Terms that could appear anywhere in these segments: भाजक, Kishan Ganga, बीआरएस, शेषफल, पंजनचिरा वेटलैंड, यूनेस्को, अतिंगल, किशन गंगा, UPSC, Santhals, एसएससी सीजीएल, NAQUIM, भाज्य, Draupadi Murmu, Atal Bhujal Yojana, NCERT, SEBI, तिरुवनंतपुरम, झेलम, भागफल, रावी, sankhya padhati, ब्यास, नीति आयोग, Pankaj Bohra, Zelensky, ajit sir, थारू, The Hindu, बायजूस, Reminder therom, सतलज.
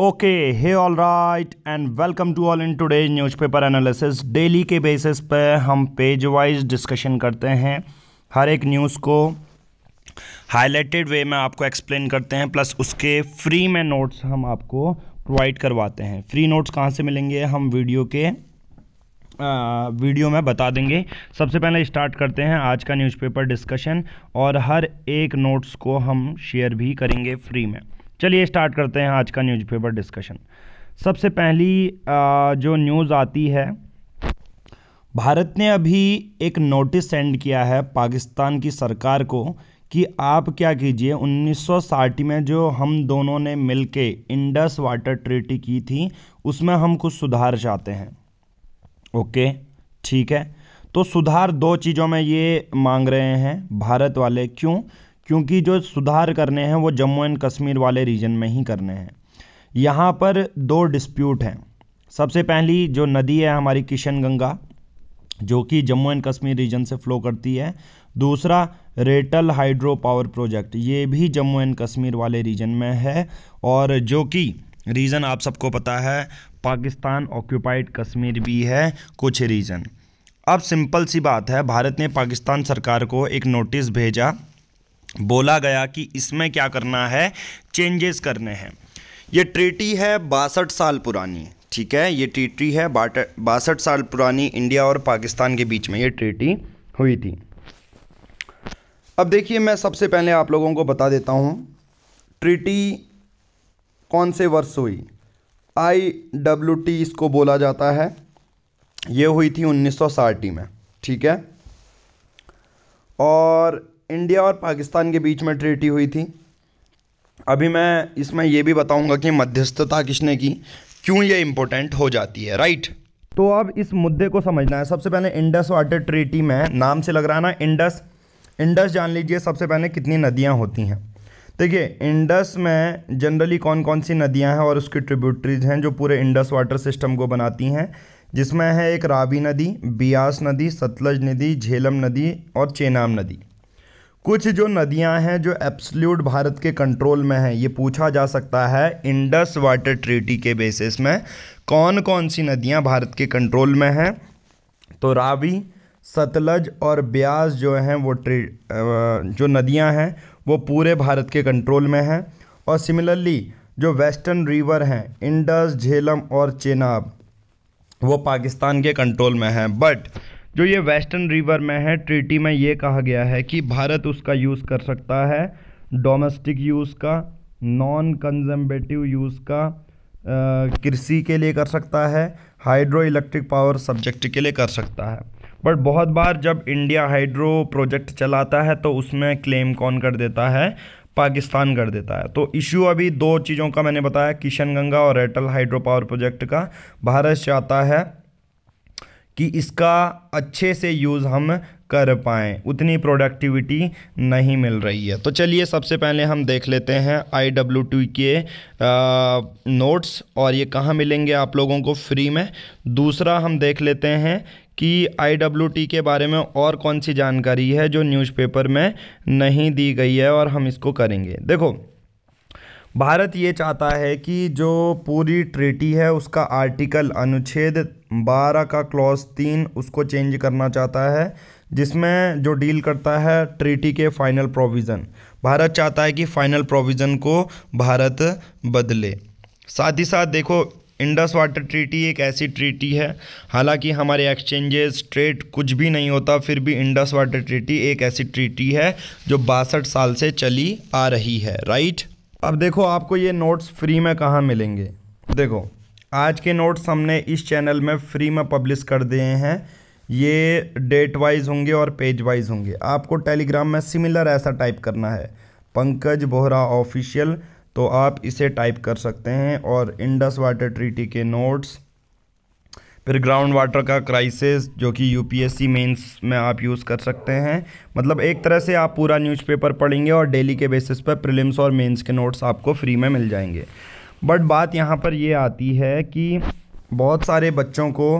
Okay, hey all right and welcome to all in today's newspaper analysis. Daily के basis पे हम page wise discussion करते हैं, हर एक न्यूज़ को हाईलाइटेड वे में आपको एक्सप्लेन करते हैं, प्लस उसके फ्री में नोट्स हम आपको प्रोवाइड करवाते हैं। फ्री नोट्स कहाँ से मिलेंगे हम वीडियो में बता देंगे। सबसे पहले स्टार्ट करते हैं आज का न्यूज़पेपर डिस्कशन और हर एक नोट्स को हम शेयर भी करेंगे फ्री में। चलिए स्टार्ट करते हैं आज का न्यूज़पेपर डिस्कशन। सबसे पहली जो न्यूज़ आती है, भारत ने अभी एक नोटिस सेंड किया है पाकिस्तान की सरकार को कि आप क्या कीजिए, 1960 में जो हम दोनों ने मिलके इंडस वाटर ट्रीटी की थी उसमें हम कुछ सुधार चाहते हैं। ओके, ठीक है। तो सुधार दो चीज़ों में ये मांग रहे हैं भारत वाले, क्योंकि जो सुधार करने हैं वो जम्मू एंड कश्मीर वाले रीजन में ही करने हैं। यहाँ पर दो डिस्प्यूट हैं। सबसे पहली जो नदी है हमारी किशन गंगा, जो कि जम्मू एंड कश्मीर रीजन से फ्लो करती है। दूसरा रेटल हाइड्रो पावर प्रोजेक्ट, ये भी जम्मू एंड कश्मीर वाले रीजन में है, और जो कि रीज़न आप सबको पता है पाकिस्तान ऑक्यूपाइड कश्मीर भी है कुछ रीजन। अब सिंपल सी बात है, भारत ने पाकिस्तान सरकार को एक नोटिस भेजा, बोला गया कि इसमें क्या करना है, चेंजेस करने हैं। ये ट्रीटी है 62 साल पुरानी, ठीक है, ये ट्रीटी है 62 साल पुरानी, इंडिया और पाकिस्तान के बीच में ये ट्रीटी हुई थी। अब देखिए, मैं सबसे पहले आप लोगों को बता देता हूँ ट्रीटी कौन से वर्ष हुई। IWT इसको बोला जाता है, ये हुई थी 1960 में, ठीक है, और इंडिया और पाकिस्तान के बीच में ट्रीटी हुई थी। अभी मैं इसमें ये भी बताऊंगा कि मध्यस्थता किसने की, क्यों ये इम्पोर्टेंट हो जाती है, राइट। तो अब इस मुद्दे को समझना है। सबसे पहले इंडस वाटर ट्रीटी में, नाम से लग रहा है ना, इंडस जान लीजिए सबसे पहले कितनी नदियाँ होती हैं। देखिए, इंडस में जनरली कौन कौन सी नदियां हैं और उसकी ट्रिब्यूटरीज हैं जो पूरे इंडस वाटर सिस्टम को बनाती हैं, जिसमें है एक रावी नदी, बियास नदी, सतलज नदी, झेलम नदी और चेनाब नदी। कुछ जो नदियां हैं जो एब्सोल्यूट भारत के कंट्रोल में हैं, ये पूछा जा सकता है इंडस वाटर ट्रीटी के बेसिस में कौन कौन सी नदियाँ भारत के कंट्रोल में हैं। तो रावी, सतलज और ब्यास जो हैं वो जो नदियां हैं वो पूरे भारत के कंट्रोल में हैं। और सिमिलरली जो वेस्टर्न रिवर हैं, इंडस, झेलम और चेनाब, वो पाकिस्तान के कंट्रोल में हैं। बट जो ये वेस्टर्न रिवर में है, ट्रीटी में ये कहा गया है कि भारत उसका यूज़ कर सकता है डोमेस्टिक यूज़ का, नॉन कंजम्बेटिव यूज़ का, कृषि के लिए कर सकता है, हाइड्रो इलेक्ट्रिक पावर सब्जेक्ट के लिए कर सकता है। बट बहुत बार जब इंडिया हाइड्रो प्रोजेक्ट चलाता है तो उसमें क्लेम कौन कर देता है, पाकिस्तान कर देता है। तो इशू अभी दो चीज़ों का मैंने बताया, किशनगंगा और रेटल हाइड्रो पावर प्रोजेक्ट का। भारत चाहता है कि इसका अच्छे से यूज़ हम कर पाएँ, उतनी प्रोडक्टिविटी नहीं मिल रही है। तो चलिए सबसे पहले हम देख लेते हैं IWT के नोट्स, और ये कहाँ मिलेंगे आप लोगों को फ्री में। दूसरा हम देख लेते हैं कि IWT के बारे में और कौन सी जानकारी है जो न्यूज़पेपर में नहीं दी गई है और हम इसको करेंगे। देखो, भारत ये चाहता है कि जो पूरी ट्रीटी है उसका आर्टिकल अनुच्छेद 12 का क्लॉज 3 उसको चेंज करना चाहता है, जिसमें जो डील करता है ट्रीटी के फाइनल प्रोविज़न। भारत चाहता है कि फाइनल प्रोविज़न को भारत बदले। साथ ही साथ देखो, इंडस वाटर ट्रीटी एक ऐसी ट्रीटी है, हालांकि हमारे एक्सचेंजेस ट्रेड कुछ भी नहीं होता, फिर भी इंडस वाटर ट्रीटी एक ऐसी ट्रीटी है जो 62 साल से चली आ रही है, राइट। अब देखो, आपको ये नोट्स फ्री में कहाँ मिलेंगे। देखो, आज के नोट्स हमने इस चैनल में फ्री में पब्लिश कर दिए हैं, ये डेट वाइज होंगे और पेज वाइज होंगे। आपको टेलीग्राम में सिमिलर ऐसा टाइप करना है, पंकज बोहरा ऑफिशियल, तो आप इसे टाइप कर सकते हैं। और इंडस वाटर ट्रीटी के नोट्स, फिर ग्राउंड वाटर का क्राइसिस जो कि UPSC मेंस में आप यूज़ कर सकते हैं। मतलब एक तरह से आप पूरा न्यूज़पेपर पढ़ेंगे और डेली के बेसिस पर प्रीलिम्स और मेंस के नोट्स आपको फ्री में मिल जाएंगे। बट बात यहाँ पर ये आती है कि बहुत सारे बच्चों को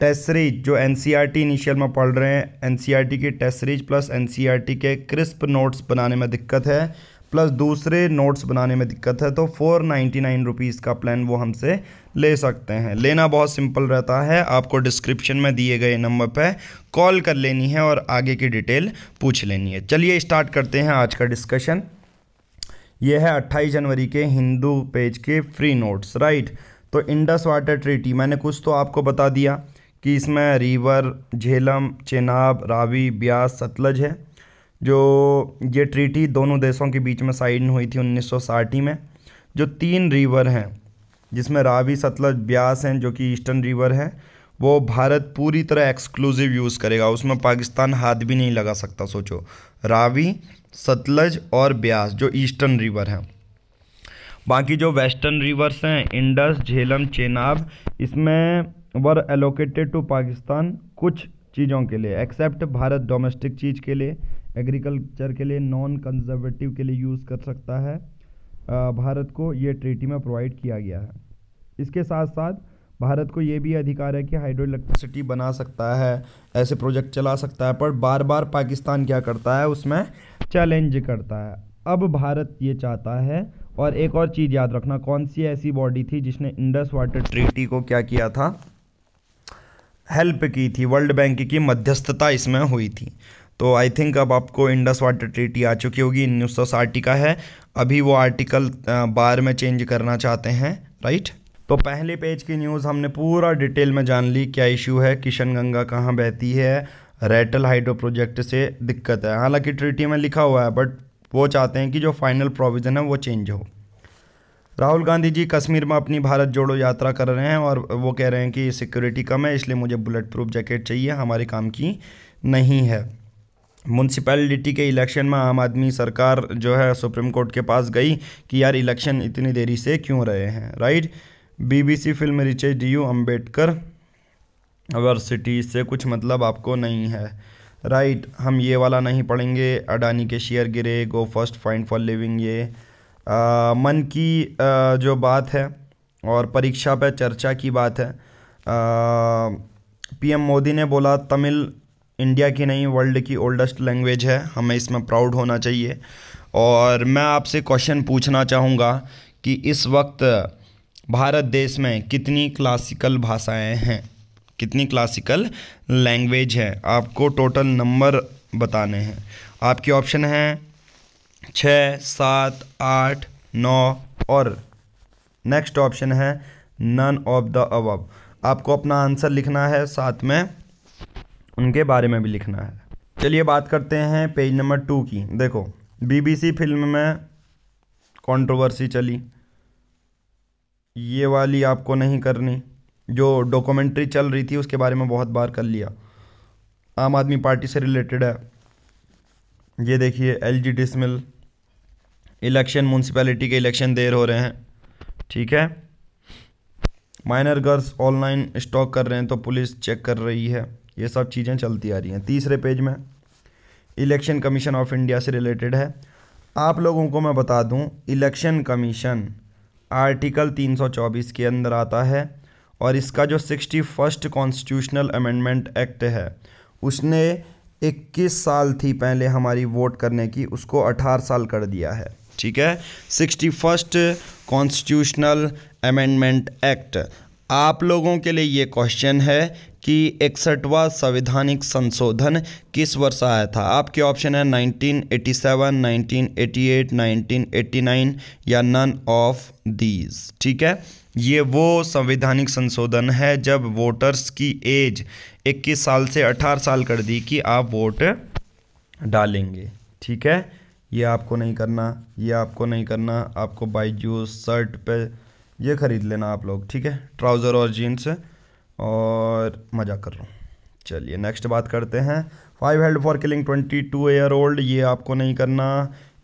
टेस्ट सीरीज जो NCERT इनिशियल में पढ़ रहे हैं, NCERT की टेस्ट सीरीज प्लस NCERT के क्रिस्प नोट्स बनाने में दिक्कत है, प्लस दूसरे नोट्स बनाने में दिक्कत है, तो 499 रुपीज़ का प्लान वो हमसे ले सकते हैं। लेना बहुत सिंपल रहता है, आपको डिस्क्रिप्शन में दिए गए नंबर पर कॉल कर लेनी है और आगे की डिटेल पूछ लेनी है। चलिए स्टार्ट करते हैं आज का डिस्कशन। ये है 28 जनवरी के हिंदू पेज के फ्री नोट्स, राइट। तो इंडस वाटर ट्रीटी मैंने कुछ तो आपको बता दिया कि इसमें रीवर, झेलम, चेनाब, रावी, ब्यास, सतलज है। जो ये ट्रीटी दोनों देशों के बीच में साइन हुई थी 1960 में। जो तीन रीवर हैं जिसमें रावी, सतलज, ब्यास हैं, जो कि ईस्टर्न रीवर है, वो भारत पूरी तरह एक्सक्लूसिव यूज़ करेगा, उसमें पाकिस्तान हाथ भी नहीं लगा सकता। सोचो, रावी, सतलज और ब्यास जो ईस्टर्न रिवर हैं। बाकी जो वेस्टर्न रिवर्स हैं इंडस, झेलम, चेनाब, इसमें वर एलोकेटेड टू पाकिस्तान कुछ चीज़ों के लिए, एक्सेप्ट भारत डोमेस्टिक चीज़ के लिए, एग्रीकल्चर के लिए, नॉन कंजर्वेटिव के लिए यूज़ कर सकता है। भारत को ये ट्रीटी में प्रोवाइड किया गया है। इसके साथ साथ भारत को ये भी अधिकार है कि हाइड्रो इलेक्ट्रिसिटी बना सकता है, ऐसे प्रोजेक्ट चला सकता है, पर बार बार पाकिस्तान क्या करता है, उसमें चैलेंज करता है। अब भारत ये चाहता है, और एक और चीज़ याद रखना, कौन सी ऐसी बॉडी थी जिसने इंडस वाटर ट्रीटी को क्या किया था, हेल्प की थी, वर्ल्ड बैंक की मध्यस्थता इसमें हुई थी। तो आई थिंक अब आपको इंडस वाटर ट्रीटी आ चुकी होगी, 1960 का है। अभी वो आर्टिकल 12 में चेंज करना चाहते हैं, राइट। तो पहले पेज की न्यूज़ हमने पूरा डिटेल में जान ली, क्या इशू है, किशन गंगा कहाँ बहती है, रैटल हाइड्रो प्रोजेक्ट से दिक्कत है, हालांकि ट्रीटी में लिखा हुआ है, बट वो चाहते हैं कि जो फाइनल प्रोविज़न है वो चेंज हो। राहुल गांधी जी कश्मीर में अपनी भारत जोड़ो यात्रा कर रहे हैं और वो कह रहे हैं कि सिक्योरिटी कम है, इसलिए मुझे बुलेट प्रूफ जैकेट चाहिए, हमारे काम की नहीं है। म्यूनसिपैलिटी के इलेक्शन में आम आदमी सरकार जो है सुप्रीम कोर्ट के पास गई कि यार इलेक्शन इतनी देरी से क्यों रहे हैं, right. BBC film Richard D U Ambedkar university से कुछ मतलब आपको नहीं है, राइट। हम ये वाला नहीं पढ़ेंगे, अडानी के शेयर गिरे, Go First fined for leaving, ये मन की जो बात है और परीक्षा पे चर्चा की बात है। पीएम मोदी ने बोला तमिल इंडिया की नहीं वर्ल्ड की ओल्डेस्ट लैंग्वेज है, हमें इसमें प्राउड होना चाहिए। और मैं आपसे क्वेश्चन पूछना चाहूँगा कि इस वक्त भारत देश में कितनी क्लासिकल भाषाएं हैं, कितनी क्लासिकल लैंग्वेज है, आपको टोटल नंबर बताने हैं। आपके ऑप्शन हैं 6, 7, 8, 9 और नेक्स्ट ऑप्शन है नन ऑफ द अबव। आपको अपना आंसर लिखना है, साथ में उनके बारे में भी लिखना है। चलिए बात करते हैं पेज नंबर 2 की। देखो, बीबीसी फिल्म में कंट्रोवर्सी चली, ये वाली आपको नहीं करनी। जो डॉक्यूमेंट्री चल रही थी उसके बारे में बहुत बार कर लिया, आम आदमी पार्टी से रिलेटेड है। ये देखिए एलजी डिसमिल, इलेक्शन म्यूनसिपैलिटी के इलेक्शन देर हो रहे हैं, ठीक है। माइनर गर्ल्स ऑनलाइन स्टॉक कर रहे हैं तो पुलिस चेक कर रही है, ये सब चीज़ें चलती आ रही हैं। तीसरे पेज में इलेक्शन कमीशन ऑफ इंडिया से रिलेटेड है। आप लोगों को मैं बता दूं, इलेक्शन कमीशन आर्टिकल 324 के अंदर आता है और इसका जो 61वां कॉन्स्टिट्यूशनल अमेंडमेंट एक्ट है, उसने 21 साल थी पहले हमारी वोट करने की, उसको 18 साल कर दिया है, ठीक है। 61वां कॉन्स्टिट्यूशनल अमेंडमेंट एक्ट। आप लोगों के लिए ये क्वेश्चन है कि 61वां संवैधानिक संशोधन किस वर्ष आया था। आपके ऑप्शन है 1987, 1988, 1989 या नन ऑफ दीज, ठीक है। ये वो संवैधानिक संशोधन है जब वोटर्स की एज 21 साल से 18 साल कर दी कि आप वोट डालेंगे, ठीक है। ये आपको नहीं करना, ये आपको नहीं करना, आपको बायजूस शर्ट पे ये ख़रीद लेना आप लोग, ठीक है, ट्राउज़र और जीन्स, और मज़ा कर रहा हूँ। चलिए नेक्स्ट बात करते हैं। 5 हेल्ड फॉर किलिंग 22-year-old, ये आपको नहीं करना,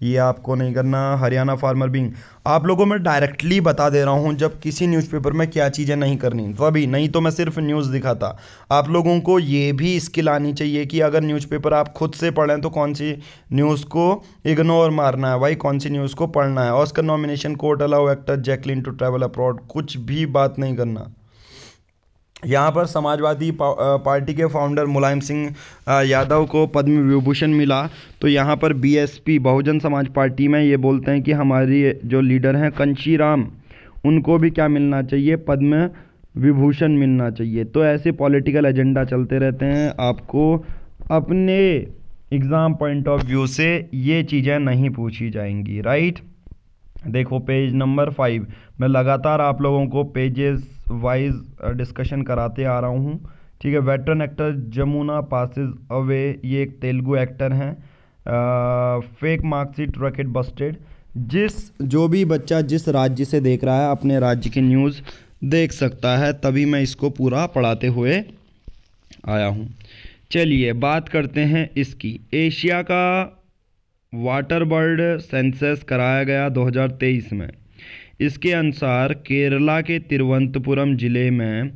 ये आपको नहीं करना। हरियाणा फार्मर बिंग, आप लोगों में डायरेक्टली बता दे रहा हूँ जब किसी न्यूज़पेपर में क्या चीज़ें नहीं करनी, तभी, नहीं तो मैं सिर्फ न्यूज़ दिखाता। आप लोगों को ये भी स्किल आनी चाहिए कि अगर न्यूज़पेपर आप खुद से पढ़ें तो कौन सी न्यूज़ को इग्नोर मारना है भाई, कौन सी न्यूज़ को पढ़ना है। Oscar nomination court allow actor Jacqueline to travel abroad, कुछ भी बात नहीं करना। यहाँ पर समाजवादी पार्टी के फाउंडर मुलायम सिंह यादव को पद्म विभूषण मिला। तो यहाँ पर बीएसपी बहुजन समाज पार्टी में ये बोलते हैं कि हमारी जो लीडर हैं कंशीराम, उनको भी क्या मिलना चाहिए, पद्म विभूषण मिलना चाहिए। तो ऐसे पॉलिटिकल एजेंडा चलते रहते हैं। आपको अपने एग्ज़ाम पॉइंट ऑफ व्यू से ये चीज़ें नहीं पूछी जाएंगी, राइट। देखो पेज नंबर 5, मैं लगातार आप लोगों को पेजेस वाइज डिस्कशन कराते आ रहा हूँ, ठीक है। Veteran actor Jamuna passes away, ये एक तेलुगु एक्टर हैं। फेक मार्कशीट रॉकेट बस्टेड, जो भी बच्चा जिस राज्य से देख रहा है अपने राज्य की न्यूज़ देख सकता है, तभी मैं इसको पूरा पढ़ाते हुए आया हूँ। चलिए बात करते हैं इसकी। एशिया का वाटर बर्ड सेंसस कराया गया 2023 में। इसके अनुसार केरला के तिरुवनंतपुरम जिले में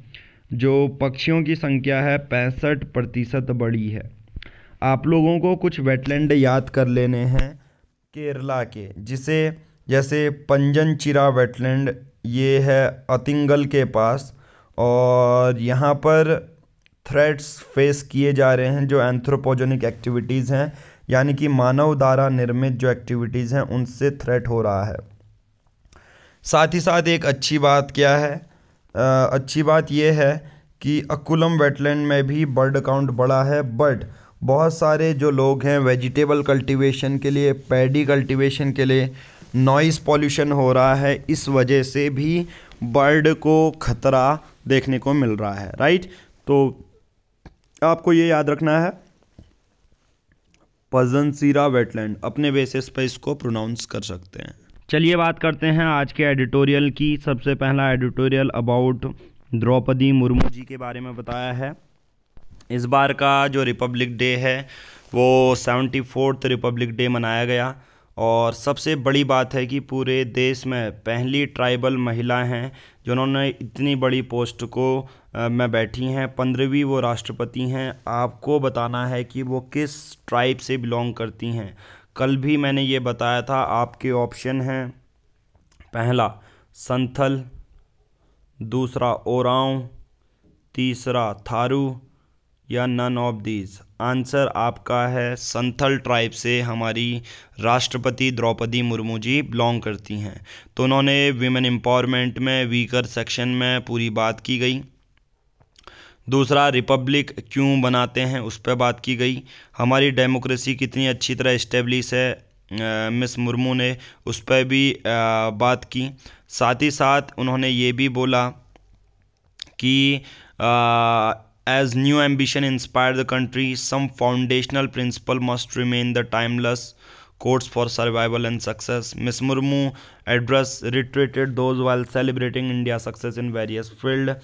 जो पक्षियों की संख्या है 65% बढ़ी है। आप लोगों को कुछ वेटलैंड याद कर लेने हैं केरला के, जिसे जैसे पंजनचिरा वेटलैंड, ये है अतिंगल के पास, और यहाँ पर थ्रेट्स फेस किए जा रहे हैं जो एंथ्रोपोजेनिक एक्टिविटीज़ हैं, यानी कि मानव द्वारा निर्मित जो एक्टिविटीज़ हैं उनसे थ्रेट हो रहा है। साथ ही साथ एक अच्छी बात क्या है, अच्छी बात यह है कि अकुलम वेटलैंड में भी बर्ड काउंट बढ़ा है, बट बहुत सारे जो लोग हैं वेजिटेबल कल्टीवेशन के लिए, पैडी कल्टीवेशन के लिए नॉइज़ पॉल्यूशन हो रहा है, इस वजह से भी बर्ड को खतरा देखने को मिल रहा है, राइट। तो आपको ये याद रखना है पजनसीरा वेटलैंड, अपने बेसिस पर इसको प्रोनाउंस कर सकते हैं। चलिए बात करते हैं आज के एडिटोरियल की। सबसे पहला एडिटोरियल अबाउट द्रौपदी मुर्मू जी के बारे में बताया है। इस बार का जो रिपब्लिक डे है वो 74वां रिपब्लिक डे मनाया गया, और सबसे बड़ी बात है कि पूरे देश में पहली ट्राइबल महिला हैं जिन्होंने इतनी बड़ी पोस्ट को में बैठी हैं। 15वीं वो राष्ट्रपति हैं। आपको बताना है कि वो किस ट्राइब से बिलोंग करती हैं। कल भी मैंने ये बताया था, आपके ऑप्शन हैं पहला संथल, दूसरा ओरांव, तीसरा थारू या नन ऑफ दीज। आंसर आपका है संथल ट्राइब से हमारी राष्ट्रपति द्रौपदी मुर्मू जी बिलोंग करती हैं। तो उन्होंने विमेन एम्पावरमेंट में वीकर सेक्शन में पूरी बात की गई। दूसरा रिपब्लिक क्यों बनाते हैं उस पर बात की गई। हमारी डेमोक्रेसी कितनी अच्छी तरह इस्टेब्लिश है, मिस मुर्मू ने उस पर भी बात की। साथ ही साथ उन्होंने ये भी बोला कि As new ambition inspire the country, some foundational principle must remain the timeless codes for survival and success. Ms. Murmu address reiterated those while celebrating India's success in various field.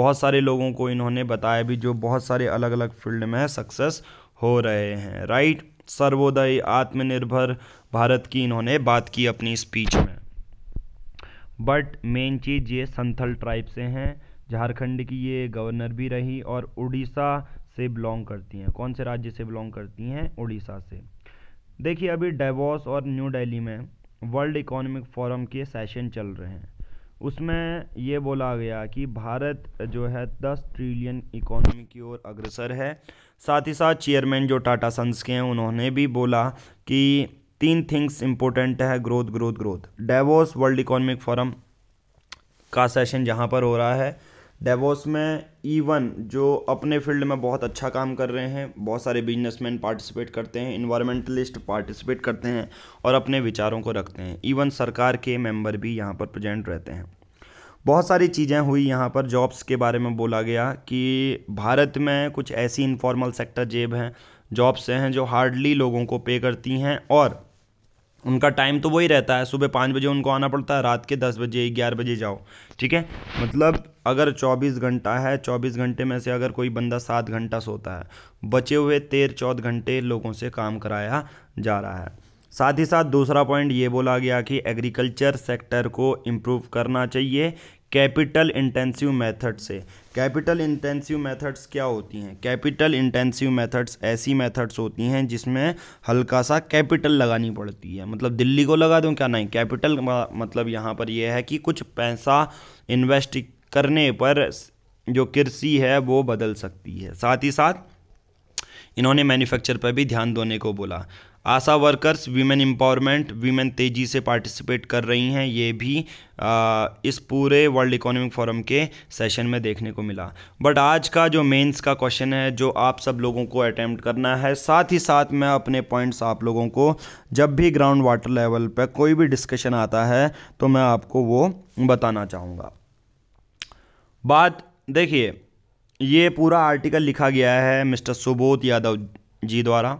बहुत सारे लोगों को इन्होंने बताया भी जो बहुत सारे अलग अलग फील्ड में सक्सेस हो रहे हैं, राइट। सर्वोदय, आत्मनिर्भर भारत की इन्होंने बात की अपनी स्पीच में। बट मेन चीज़ ये संथल ट्राइब से हैं, झारखंड की ये गवर्नर भी रही और उड़ीसा से बिलोंग करती हैं। कौन से राज्य से बिलोंग करती हैं? उड़ीसा से। देखिए अभी डेवोस और न्यू दिल्ली में वर्ल्ड इकोनॉमिक फोरम के सेशन चल रहे हैं, उसमें ये बोला गया कि भारत जो है 10 ट्रिलियन इकोनॉमी की ओर अग्रसर है। साथ ही साथ चेयरमैन जो टाटा सन्स के हैं उन्होंने भी बोला कि 3 थिंग्स इम्पोर्टेंट है, growth growth growth. Davos world economic forum का सेशन जहाँ पर हो रहा है डेवोस में, इवन जो अपने फील्ड में बहुत अच्छा काम कर रहे हैं, बहुत सारे बिजनेसमैन पार्टिसिपेट करते हैं, इन्वायरमेंटलिस्ट पार्टिसिपेट करते हैं और अपने विचारों को रखते हैं। इवन सरकार के मेंबर भी यहाँ पर प्रेजेंट रहते हैं। बहुत सारी चीज़ें हुई यहाँ पर। जॉब्स के बारे में बोला गया कि भारत में कुछ ऐसी इनफॉर्मल सेक्टर जॉब्स हैं जो हार्डली लोगों को पे करती हैं, और उनका टाइम तो वही रहता है, सुबह 5 बजे उनको आना पड़ता है, रात के 10 बजे 11 बजे जाओ, ठीक है। मतलब अगर 24 घंटा है, 24 घंटे में से अगर कोई बंदा 7 घंटा सोता है, बचे हुए 13-14 घंटे लोगों से काम कराया जा रहा है। साथ ही साथ दूसरा पॉइंट ये बोला गया कि एग्रीकल्चर सेक्टर को इम्प्रूव करना चाहिए कैपिटल इंटेंसिव मेथड से। कैपिटल इंटेंसिव मेथड्स क्या होती हैं? कैपिटल इंटेंसिव मेथड्स ऐसी मेथड्स होती हैं जिसमें हल्का सा कैपिटल लगानी पड़ती है। मतलब दिल्ली को लगा दूं क्या? नहीं, कैपिटल मतलब यहाँ पर यह है कि कुछ पैसा इन्वेस्ट करने पर जो कृषि है वो बदल सकती है। साथ ही साथ इन्होंने मैन्युफैक्चर पर भी ध्यान देने को बोला। ASHA workers, women empowerment, women तेज़ी से पार्टिसिपेट कर रही हैं, ये भी इस पूरे वर्ल्ड इकोनॉमिक फोरम के सेशन में देखने को मिला। बट आज का जो मेंस का क्वेश्चन है जो आप सब लोगों को अटैम्प्ट करना है, साथ ही साथ मैं अपने पॉइंट्स आप लोगों को जब भी ग्राउंड वाटर लेवल पर कोई भी डिस्कशन आता है तो मैं आपको वो बताना चाहूँगा। बात देखिए, ये पूरा आर्टिकल लिखा गया है मिस्टर सुबोध यादव जी द्वारा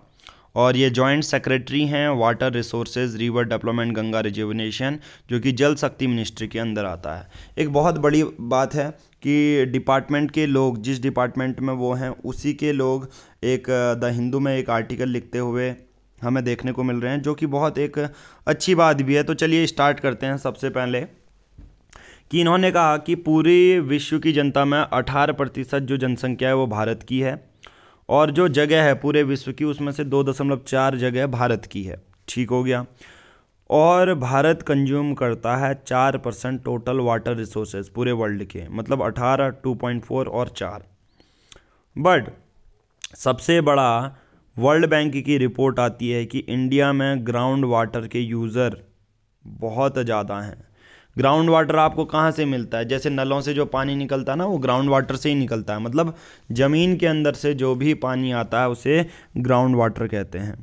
और ये जॉइंट सेक्रेटरी हैं water resources, river development, Ganga rejuvenation, जो कि जल शक्ति मिनिस्ट्री के अंदर आता है। एक बहुत बड़ी बात है कि डिपार्टमेंट के लोग, जिस डिपार्टमेंट में वो हैं उसी के लोग एक द हिंदू में एक आर्टिकल लिखते हुए हमें देखने को मिल रहे हैं, जो कि बहुत एक अच्छी बात भी है। तो चलिए स्टार्ट करते हैं। सबसे पहले कि इन्होंने कहा कि पूरी विश्व की जनता में 18% जो जनसंख्या है वो भारत की है और जो जगह है पूरे विश्व की उसमें से 2.4 जगह भारत की है। ठीक हो गया। और भारत कंज्यूम करता है 4% टोटल वाटर रिसोर्सेज पूरे वर्ल्ड के, मतलब 18, 2.4 और 4। बट सबसे बड़ा वर्ल्ड बैंक की रिपोर्ट आती है कि इंडिया में ग्राउंड वाटर के यूज़र बहुत ज़्यादा हैं। ग्राउंड वाटर आपको कहाँ से मिलता है? जैसे नलों से जो पानी निकलता है ना, वो ग्राउंड वाटर से ही निकलता है, मतलब ज़मीन के अंदर से जो भी पानी आता है उसे ग्राउंड वाटर कहते हैं।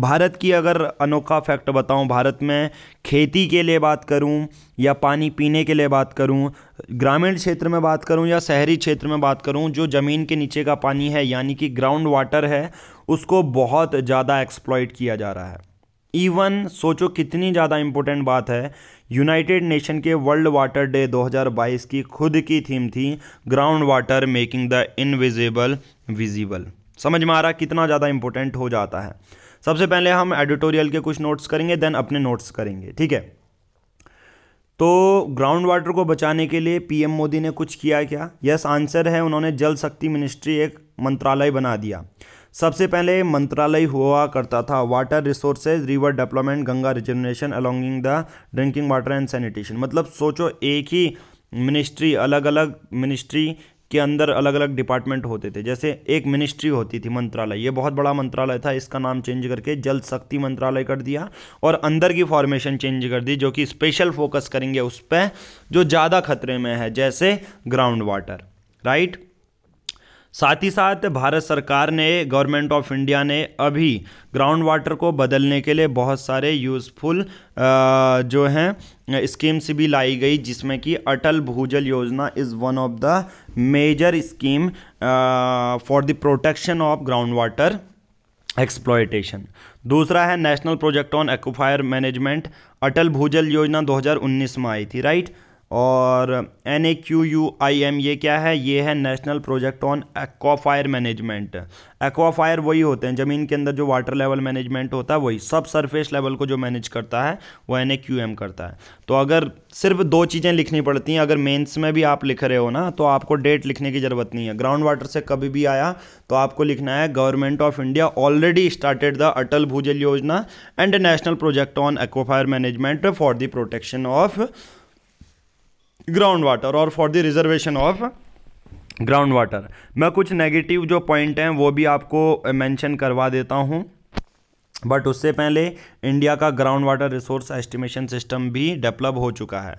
भारत की अगर अनोखा फैक्ट बताऊं, भारत में खेती के लिए बात करूं या पानी पीने के लिए बात करूं, ग्रामीण क्षेत्र में बात करूं या शहरी क्षेत्र में बात करूं, जो ज़मीन के नीचे का पानी है यानी कि ग्राउंड वाटर है उसको बहुत ज़्यादा एक्सप्लॉइट किया जा रहा है। इवन सोचो कितनी ज़्यादा इम्पोर्टेंट बात है, यूनाइटेड नेशन के वर्ल्ड वाटर डे 2022 की खुद की थीम थी ground water making the invisible visible. समझ में आ रहा कितना ज़्यादा इम्पोर्टेंट हो जाता है। सबसे पहले हम एडिटोरियल के कुछ नोट्स करेंगे, देन अपने नोट्स करेंगे, ठीक है। तो ग्राउंड वाटर को बचाने के लिए पीएम मोदी ने कुछ किया क्या? यस आंसर है, उन्होंने जल शक्ति मिनिस्ट्री एक मंत्रालय बना दिया। सबसे पहले मंत्रालय हुआ करता था water resources, river development, Ganga regeneration अलॉन्गिंग the drinking water and sanitation. मतलब सोचो एक ही मिनिस्ट्री, अलग अलग मिनिस्ट्री के अंदर अलग अलग डिपार्टमेंट होते थे। जैसे एक मिनिस्ट्री होती थी मंत्रालय, ये बहुत बड़ा मंत्रालय था, इसका नाम चेंज करके जल शक्ति मंत्रालय कर दिया और अंदर की फॉर्मेशन चेंज कर दी, जो कि स्पेशल फोकस करेंगे उस पर जो ज़्यादा खतरे में है, जैसे ग्राउंड वाटर, राइट। साथ ही साथ भारत सरकार ने, गवर्नमेंट ऑफ इंडिया ने अभी ग्राउंड वाटर को बदलने के लिए बहुत सारे यूज़फुल जो हैं स्कीम्स भी लाई गई, जिसमें कि Atal Bhujal Yojana is one of the major scheme for the protection of ground water exploitation. दूसरा है national project on aquifer management, Atal Bhujal Yojana 2019 में आई थी, राइट। और NAQUIM ये क्या है? ये है national project on aquifer management. Aquifer वही होते हैं ज़मीन के अंदर जो वाटर लेवल मैनेजमेंट होता है, वही सब सरफेस लेवल को जो मैनेज करता है वो NAQUIM करता है। तो अगर सिर्फ दो चीज़ें लिखनी पड़ती हैं, अगर मेंस में भी आप लिख रहे हो ना तो आपको डेट लिखने की ज़रूरत नहीं है। ग्राउंड वाटर से कभी भी आया तो आपको लिखना है government of India already started the Atal Bhujal Yojana and national project on aquifer management for the protection of ground water और for the reservation of ground water. मैं कुछ नेगेटिव जो पॉइंट हैं वो भी आपको मेंशन करवा देता हूं, बट उससे पहले इंडिया का ground water resource estimation system भी डेवलप हो चुका है।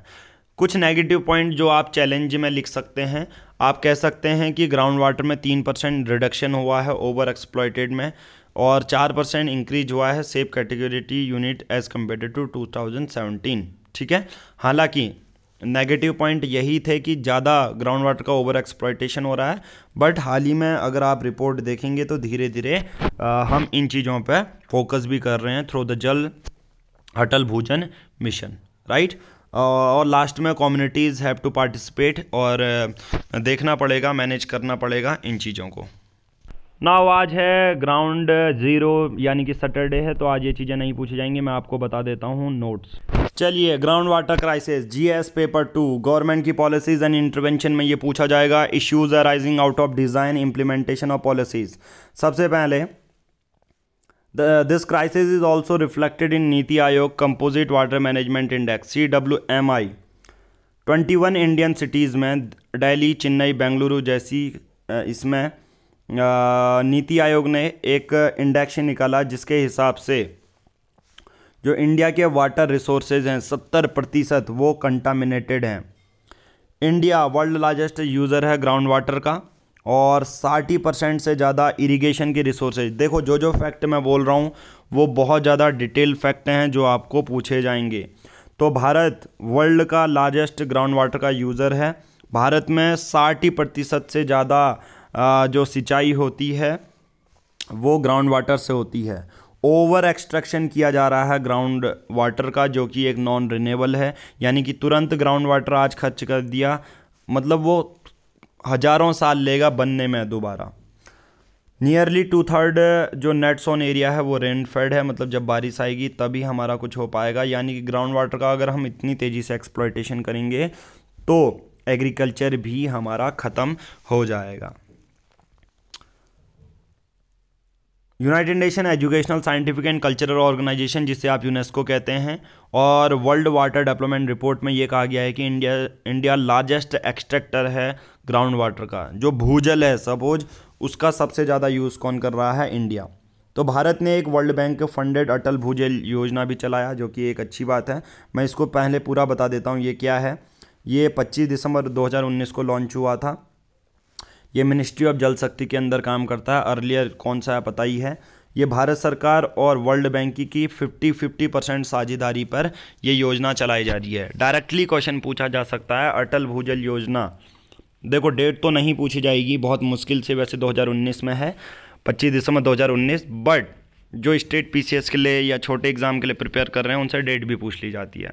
कुछ नेगेटिव पॉइंट जो आप चैलेंज में लिख सकते हैं, आप कह सकते हैं कि ग्राउंड वाटर में 3% रिडक्शन हुआ है ओवर एक्सप्लॉयटेड में और 4% इंक्रीज हुआ है safe category unit as compare to 2017, ठीक है। हालाँकि नेगेटिव पॉइंट यही थे कि ज़्यादा ग्राउंड वाटर का ओवर एक्सप्लॉयटेशन हो रहा है, बट हाल ही में अगर आप रिपोर्ट देखेंगे तो धीरे धीरे हम इन चीज़ों पर फोकस भी कर रहे हैं through the Jal Atal भूजन mission, right. और लास्ट में कम्युनिटीज़ हैव टू पार्टिसिपेट और देखना पड़ेगा, मैनेज करना पड़ेगा इन चीज़ों को। नाउ आज है ग्राउंड ज़ीरो यानी कि सैटरडे है, तो आज ये चीज़ें नहीं पूछी जाएंगी, मैं आपको बता देता हूँ नोट्स। चलिए, ground water crisis GS paper 2, government की पॉलिसीज़ एंड इंटरवेंशन में ये पूछा जाएगा, issues arising out of design implementation of policies. सबसे पहले this crisis is also reflected in नीति आयोग composite water management index CWMI। 21 Indian cities में दिल्ली, चेन्नई, बेंगलुरु जैसी इसमें नीति आयोग ने एक इंडेक्स निकाला जिसके हिसाब से जो इंडिया के वाटर रिसोर्सेज हैं 70% वो कंटामिनेटेड हैं। इंडिया वर्ल्ड लार्जेस्ट यूज़र है ग्राउंड वाटर का और 60% से ज़्यादा इरिगेशन की रिसोर्सेज। देखो जो फैक्ट मैं बोल रहा हूँ वो बहुत ज़्यादा डिटेल फैक्ट हैं जो आपको पूछे जाएंगे। तो भारत वर्ल्ड का लार्जेस्ट ग्राउंड वाटर का यूज़र है। भारत में 60% से ज़्यादा जो सिंचाई होती है वो ग्राउंड वाटर से होती है। ओवर एक्सट्रैक्शन किया जा रहा है ग्राउंड वाटर का जो कि एक नॉन रिन्यूएबल है, यानी कि तुरंत ग्राउंड वाटर आज खर्च कर दिया मतलब वो हज़ारों साल लेगा बनने में दोबारा। नियरली 2/3 जो नेट सोन एरिया है वो रेनफेड है, मतलब जब बारिश आएगी तभी हमारा कुछ हो पाएगा। यानी कि ग्राउंड वाटर का अगर हम इतनी तेज़ी से एक्सप्लॉयटेशन करेंगे तो एग्रीकल्चर भी हमारा ख़त्म हो जाएगा। United nation educational, scientific and cultural organisation जिसे आप यूनेस्को कहते हैं, और वर्ल्ड वाटर डेवलपमेंट रिपोर्ट में ये कहा गया है कि इंडिया लार्जेस्ट एक्सट्रैक्टर है ग्राउंड वाटर का। जो भूजल है सपोज उसका सबसे ज़्यादा यूज़ कौन कर रहा है? इंडिया। तो भारत ने एक वर्ल्ड बैंक फंडेड अटल भूजल योजना भी चलाया जो कि एक अच्छी बात है। मैं इसको पहले पूरा बता देता हूँ ये क्या है। ये 25 दिसंबर 2019 को लॉन्च हुआ था। ये मिनिस्ट्री ऑफ जल शक्ति के अंदर काम करता है। अर्लियर कौन सा है पता ही है। ये भारत सरकार और वर्ल्ड बैंक की 50-50% साझेदारी पर ये योजना चलाई जा रही है। डायरेक्टली क्वेश्चन पूछा जा सकता है अटल भूजल योजना। देखो डेट तो नहीं पूछी जाएगी बहुत मुश्किल से, वैसे 2019 में है 25 दिसंबर 2019, बट जो स्टेट पीसीएस के लिए या छोटे एग्ज़ाम के लिए प्रिपेयर कर रहे हैं उनसे डेट भी पूछ ली जाती है।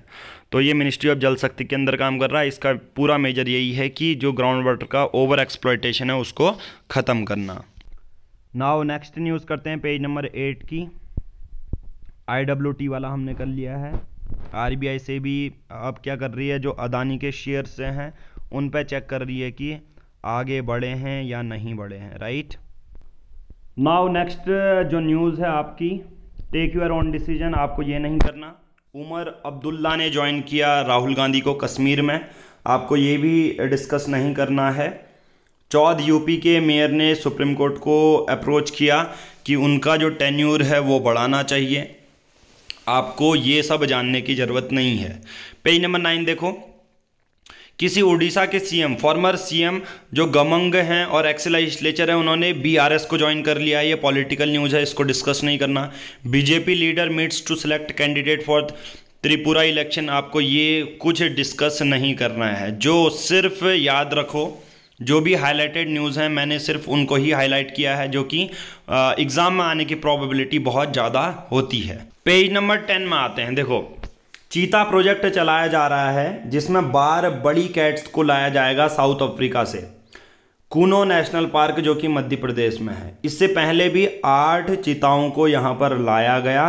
तो ये मिनिस्ट्री ऑफ जल शक्ति के अंदर काम कर रहा है। इसका पूरा मेजर यही है कि जो ग्राउंड वाटर का ओवर एक्सप्लॉयटेशन है उसको ख़त्म करना। नाउ नेक्स्ट न्यूज़ करते हैं पेज नंबर 8 की। IWT वाला हमने कर लिया है। RBI से भी अब क्या कर रही है, जो अदानी के शेयर्स हैं उन पर चेक कर रही है कि आगे बढ़े हैं या नहीं बढ़े हैं, राइट। नाउ नेक्स्ट जो न्यूज़ है आपकी, टेक योर ओन डिसीजन, आपको ये नहीं करना। उमर अब्दुल्ला ने ज्वाइन किया राहुल गांधी को कश्मीर में, आपको ये भी डिस्कस नहीं करना है। चौध यूपी के मेयर ने सुप्रीम कोर्ट को अप्रोच किया कि उनका जो टेन्यूर है वो बढ़ाना चाहिए। आपको ये सब जानने की ज़रूरत नहीं है। पेज नंबर 9 देखो, किसी उड़ीसा के सीएम, फॉर्मर सीएम जो गमंग हैं और एक्स लेजिस्लेचर हैं, उन्होंने बीआरएस को ज्वाइन कर लिया। ये पॉलिटिकल न्यूज़ है, इसको डिस्कस नहीं करना। BJP leader meets to select candidate for Tripura election, आपको ये कुछ डिस्कस नहीं करना है। जो सिर्फ याद रखो, जो भी हाईलाइटेड न्यूज़ हैं मैंने सिर्फ उनको ही हाईलाइट किया है जो कि एग्ज़ाम में आने की प्रॉबिलिटी बहुत ज़्यादा होती है। पेज नंबर 10 में आते हैं। देखो चीता प्रोजेक्ट चलाया जा रहा है जिसमें 12 बड़ी कैट्स को लाया जाएगा साउथ अफ्रीका से, कुनो नेशनल पार्क जो कि मध्य प्रदेश में है। इससे पहले भी 8 चीताओं को यहाँ पर लाया गया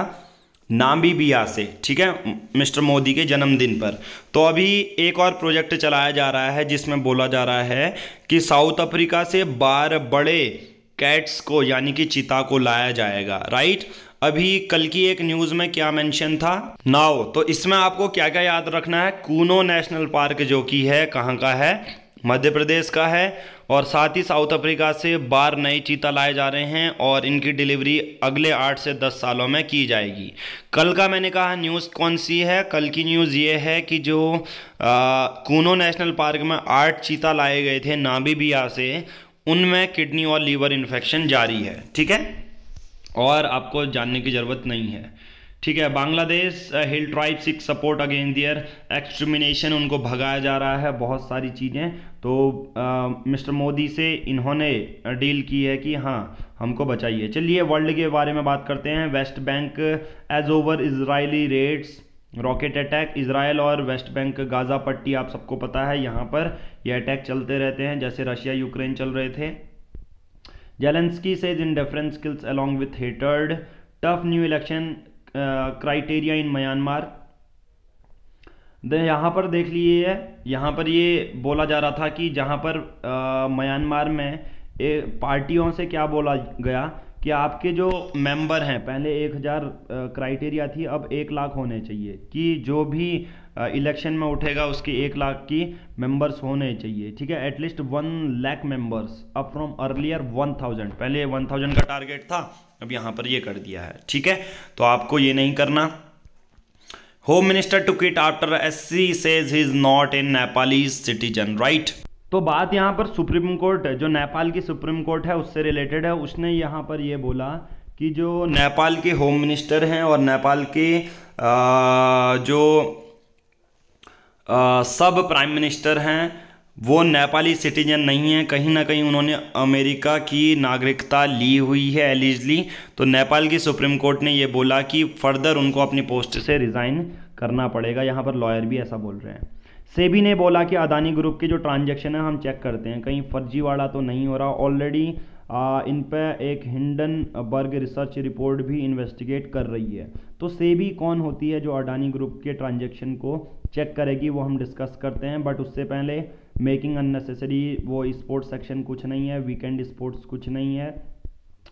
नामीबिया से, ठीक है, मिस्टर मोदी के जन्मदिन पर। तो अभी एक और प्रोजेक्ट चलाया जा रहा है जिसमें बोला जा रहा है कि साउथ अफ्रीका से 12 बड़े कैट्स को यानी कि चीता को लाया जाएगा, राइट। अभी कल की एक न्यूज़ में क्या मेंशन था नाउ, तो इसमें आपको क्या क्या याद रखना है। कूनो नेशनल पार्क जो कि है कहाँ का है, मध्य प्रदेश का है, और साथ ही साउथ अफ्रीका से 12 नए चीता लाए जा रहे हैं और इनकी डिलीवरी अगले 8 से 10 सालों में की जाएगी। कल का मैंने कहा न्यूज़ कौन सी है, कल की न्यूज़ ये है कि जो कूनो नेशनल पार्क में 8 चीता लाए गए थे नामीबिया से, उनमें किडनी और लीवर इन्फेक्शन जारी है, ठीक है, और आपको जानने की ज़रूरत नहीं है, ठीक है। Bangladesh hill tribe seek support again their extermination, उनको भगाया जा रहा है, बहुत सारी चीज़ें। तो मिस्टर मोदी से इन्होंने डील की है कि हाँ हमको बचाइए। चलिए वर्ल्ड के बारे में बात करते हैं। West Bank edge over Israeli raids, rocket attack, Israel और वेस्ट बैंक गाज़ा पट्टी आप सबको पता है, यहाँ पर ये अटैक चलते रहते हैं जैसे रशिया यूक्रेन चल रहे थे। Zelensky says indifference kills along with hatred. Tough new election criteria in Myanmar. यहाँ पर देख लीजिए, यहाँ पर ये बोला जा रहा था कि जहाँ पर म्यांमार में पार्टियों से क्या बोला गया कि आपके जो मेंबर हैं पहले 1000 क्राइटेरिया थी अब 1 लाख होने चाहिए, कि जो भी इलेक्शन में उठेगा उसके 1 लाख की मेंबर्स होने चाहिए, ठीक है, at least 1 lakh members, up from earlier 1000। पहले 1000 का टारगेट था, अब यहाँ पर ये कर दिया है, ठीक है, तो आपको ये नहीं करना। Home minister to quit after SC says he is not a Nepalese citizen, right. तो बात यहाँ पर सुप्रीम कोर्ट, जो नेपाल की सुप्रीम कोर्ट है उससे रिलेटेड है। उसने यहाँ पर ये बोला कि जो नेपाल के होम मिनिस्टर हैं और नेपाल के जो सब प्राइम मिनिस्टर हैं वो नेपाली सिटीजन नहीं है, कहीं ना कहीं उन्होंने अमेरिका की नागरिकता ली हुई है एलिजली। तो नेपाल की सुप्रीम कोर्ट ने ये बोला कि फर्दर उनको अपनी पोस्ट से रिज़ाइन करना पड़ेगा। यहाँ पर लॉयर भी ऐसा बोल रहे हैं। सेबी ने बोला कि अदानी ग्रुप के जो ट्रांजैक्शन है हम चेक करते हैं, कहीं फर्जीवाड़ा तो नहीं हो रहा। ऑलरेडी इन पर एक हिंडनबर्ग रिसर्च रिपोर्ट भी इन्वेस्टिगेट कर रही है। तो सेबी कौन होती है जो अडानी ग्रुप के ट्रांजैक्शन को चेक करेगी, वो हम डिस्कस करते हैं। बट उससे पहले मेकिंग अननेसेसरी वो स्पोर्ट्स सेक्शन कुछ नहीं है, वीकेंड स्पोर्ट्स कुछ नहीं है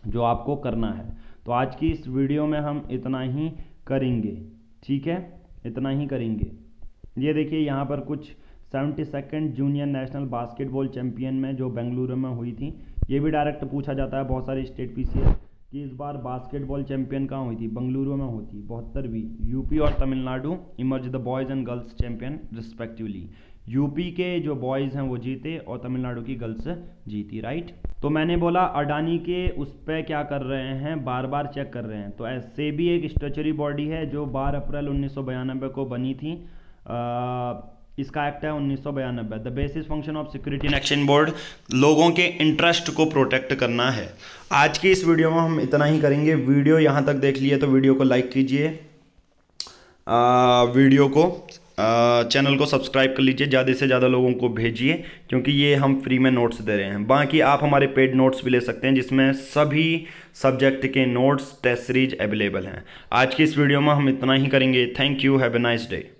जो आपको करना है। तो आज की इस वीडियो में हम इतना ही करेंगे, ठीक है, इतना ही करेंगे। ये देखिए यहाँ पर कुछ 72nd junior national basketball champion में जो बेंगलुरु में हुई थी, ये भी डायरेक्ट पूछा जाता है बहुत सारे स्टेट पीसीएस कि इस बार बास्केटबॉल चैंपियन कहाँ हुई थी, बेंगलुरु में होती 72वीं। यूपी और Tamil Nadu emerge the boys and girls champion respectively. UP के जो बॉयज़ हैं वो जीते और तमिलनाडु की गर्ल्स जीती, राइट। तो मैंने बोला अडानी के उस पर क्या कर रहे हैं, बार बार चेक कर रहे हैं। तो ऐसे भी एक स्टेचुरी बॉडी है जो 12 अप्रैल 1992 को बनी थी, इसका एक्ट है 1992। The basis function of security and exchange board लोगों के इंटरेस्ट को प्रोटेक्ट करना है। आज की इस वीडियो में हम इतना ही करेंगे। वीडियो यहाँ तक देख लिए तो वीडियो को लाइक कीजिए, वीडियो को चैनल को सब्सक्राइब कर लीजिए, ज़्यादा से ज़्यादा लोगों को भेजिए क्योंकि ये हम फ्री में नोट्स दे रहे हैं। बाकी आप हमारे पेड नोट्स भी ले सकते हैं जिसमें सभी सब्जेक्ट के नोट्स, टेस्ट सीरीज अवेलेबल हैं। आज की इस वीडियो में हम इतना ही करेंगे। Thank you, have a nice day.